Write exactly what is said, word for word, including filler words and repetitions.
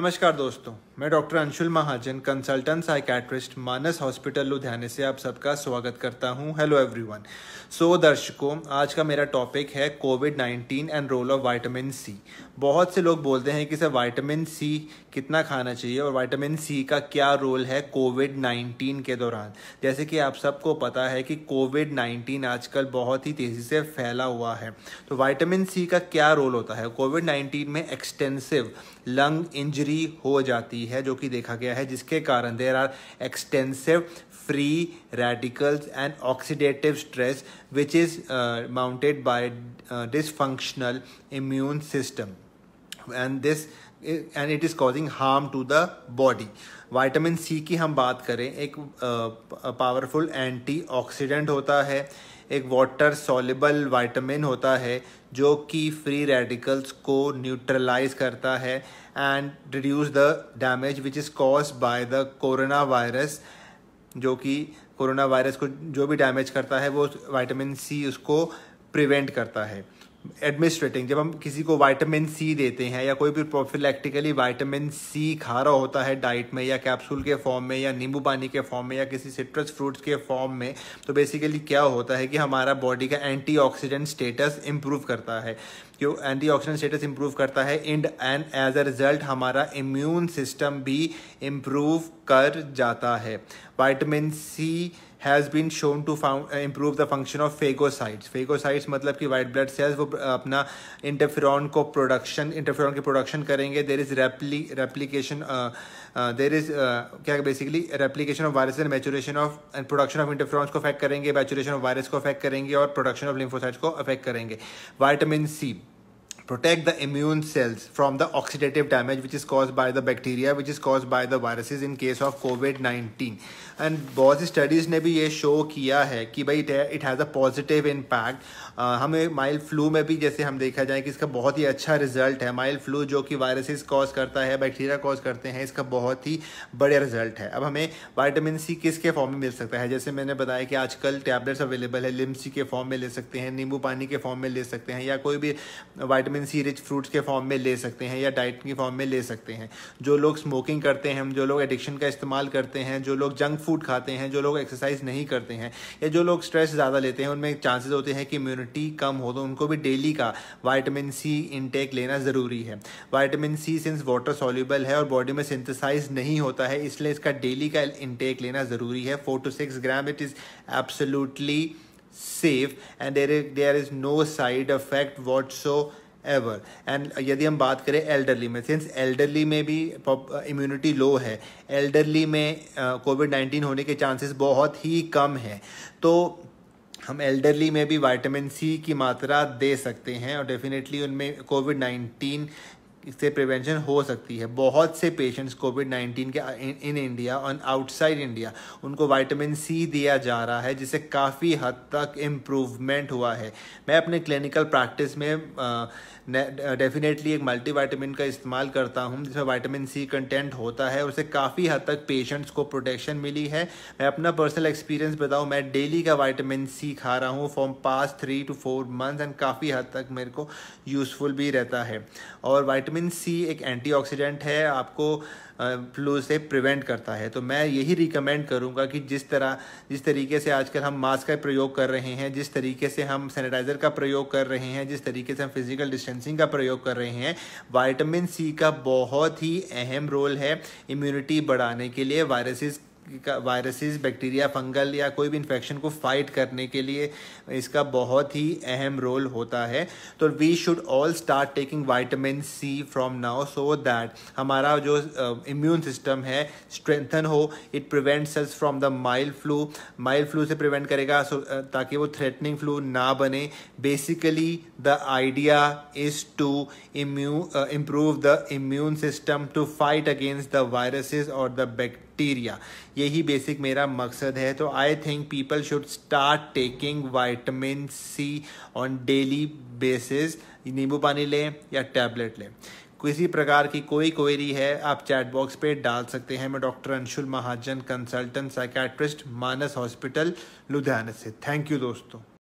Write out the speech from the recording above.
नमस्कार दोस्तों, मैं doctor Anshul Mahajan, consultant psychiatrist, Manas hospital लुधियाने से आप सबका स्वागत करता हूं। Hello everyone. सो दर्शकों, आज का मेरा टॉपिक है COVID nineteen and role of vitamin C. बहुत से लोग बोलते हैं कि सर विटामिन सी कितना खाना चाहिए और विटामिन सी का क्या रोल है कोविड नाइन्टीन के दौरान। जैसे कि आप सबको पता है कि कोविड नाइन्टीन आजकल बहुत ही तेज़ी से फैला हुआ है, तो विटामिन सी का क्या रोल होता है। कोविड नाइन्टीन में एक्सटेंसिव लंग इंजरी हो जाती है जो कि देखा गया है, जिसके कारण there are extensive free radicals and oxidative stress which is mounted by dysfunctional immune system and this and it is causing harm to the body. Vitamin C की हम बात करें, एक पावरफुल एंटी ऑक्सीडेंट होता है, एक वाटर सॉल्युबल विटामिन होता है जो कि फ्री रेडिकल्स को न्यूट्रलाइज करता है and reduce the damage which is cause by the corona virus. जो कि कोरोना वायरस को जो भी डैमेज करता है वो विटामिन सी उसको प्रिवेंट करता है। एडमिनिस्ट्रेटिंग, जब हम किसी को विटामिन सी देते हैं या कोई भी प्रोफिलैक्टिकली विटामिन सी खा रहा होता है डाइट में या कैप्सूल के फॉर्म में या नींबू पानी के फॉर्म में या किसी सिट्रस फ्रूट्स के फॉर्म में, तो बेसिकली क्या होता है कि हमारा बॉडी का एंटीऑक्सीडेंट स्टेटस इंप्रूव करता है। क्यों एंटीऑक्सीडेंट स्टेटस इंप्रूव करता है? And and as a result हमारा इम्यून सिस्टम भी इम्प्रूव कर जाता है। Vitamin C has been shown to improve the function of phagocytes. Phagocytes मतलब कि वाइट ब्लड सेल्स, वो अपना इंटरफेरॉन को प्रोडक्शन इंटरफेरॉन की प्रोडक्शन करेंगे। There is repli replication there is क्या basically replication of virus and maturation of and production of interferons को affect करेंगे, मैचुरेशन ऑफ वायरस को अफेक्ट करेंगे और प्रोडक्शन ऑफ लिम्फोसाइट्स को अफेक्ट करेंगे। Vitamin C protect the immune cells from the oxidative damage which is caused by the bacteria, which is caused by the viruses in case of COVID nineteen. and बहुत सी studies ने भी ये show किया है कि भाई it has a positive impact। uh, हमें mild flu में भी जैसे हम देखा जाए कि इसका बहुत ही अच्छा result है। mild flu जो कि viruses cause करता है, बैक्टीरिया cause करते हैं, इसका बहुत ही बड़े result है। अब हमें विटामिन सी किसके फॉर्म में मिल सकता है? जैसे मैंने बताया कि आजकल टैबलेट्स अवेलेबल है, लिमसी के फॉर्म में ले सकते हैं, नींबू पानी के फॉर्म में ले सकते हैं या कोई भी विटामिन सी रिच फ्रूट्स के फॉर्म में ले सकते हैं या डाइट के फॉर्म में ले सकते हैं। जो लोग स्मोकिंग करते हैं, जो लोग एडिक्शन का इस्तेमाल करते हैं, जो लोग जंक फूड खाते हैं, जो लोग एक्सरसाइज नहीं करते हैं या जो लोग स्ट्रेस ज़्यादा लेते हैं, उनमें चांसेस होते हैं कि इम्यूनिटी कम हो, तो उनको भी डेली का विटामिन सी इंटेक लेना ज़रूरी है। Vitamin C since water soluble है और बॉडी में सिंथेसाइज नहीं होता है, इसलिए इसका डेली का इंटेक लेना ज़रूरी है। Four to six gram it is absolutely safe and there is no side effect whatsoever. And यदि हम बात करें एल्डरली में, सिंस एल्डरली में भी इम्यूनिटी लो है, एल्डरली में कोविड नाइन्टीन होने के चांसेस बहुत ही कम हैं, तो हम एल्डरली में भी विटामिन सी की मात्रा दे सकते हैं और डेफिनेटली उनमें कोविड नाइन्टीन इससे प्रिवेंशन हो सकती है। बहुत से पेशेंट्स कोविड नाइन्टीन के इन इंडिया और आउटसाइड इंडिया उनको विटामिन सी दिया जा रहा है, जिससे काफ़ी हद तक इम्प्रूवमेंट हुआ है। मैं अपने क्लिनिकल प्रैक्टिस में डेफिनेटली एक मल्टीविटामिन का इस्तेमाल करता हूं जिसमें विटामिन सी कंटेंट होता है, उससे काफ़ी हद तक पेशेंट्स को प्रोटेक्शन मिली है। मैं अपना पर्सनल एक्सपीरियंस बताऊँ, मैं डेली का विटामिन सी खा रहा हूँ from past three to four months and काफ़ी हद तक मेरे को यूज़फुल भी रहता है। और विटामिन सी एक एंटीऑक्सीडेंट है, आपको फ्लू से प्रिवेंट करता है। तो मैं यही रिकमेंड करूंगा कि जिस तरह जिस तरीके से आजकल हम मास्क का प्रयोग कर रहे हैं, जिस तरीके से हम सैनिटाइज़र का प्रयोग कर रहे हैं, जिस तरीके से हम फिजिकल डिस्टेंसिंग का प्रयोग कर रहे हैं, विटामिन सी का बहुत ही अहम रोल है इम्यूनिटी बढ़ाने के लिए, वायरसेस वायरसेस बैक्टीरिया, फंगल या कोई भी इन्फेक्शन को फाइट करने के लिए इसका बहुत ही अहम रोल होता है। तो we should all start taking vitamin C from now so that हमारा जो इम्यून uh, सिस्टम है स्ट्रेंथन हो। It prevents us from the mild flu, mild flu से प्रिवेंट करेगा so, uh, ताकि वो थ्रेटनिंग फ्लू ना बने। Basically the idea is to immu improve the immune system to fight against the viruses और the bacteria. यही basic मेरा मकसद है। तो I think people should start taking vitamin C on daily basis. नींबू पानी लें या टैबलेट लें। किसी प्रकार की कोई क्वेरी है आप चैट बॉक्स पे डाल सकते हैं। मैं doctor Anshul Mahajan, consultant psychiatrist, Manas hospital Ludhiana से। थैंक यू दोस्तों।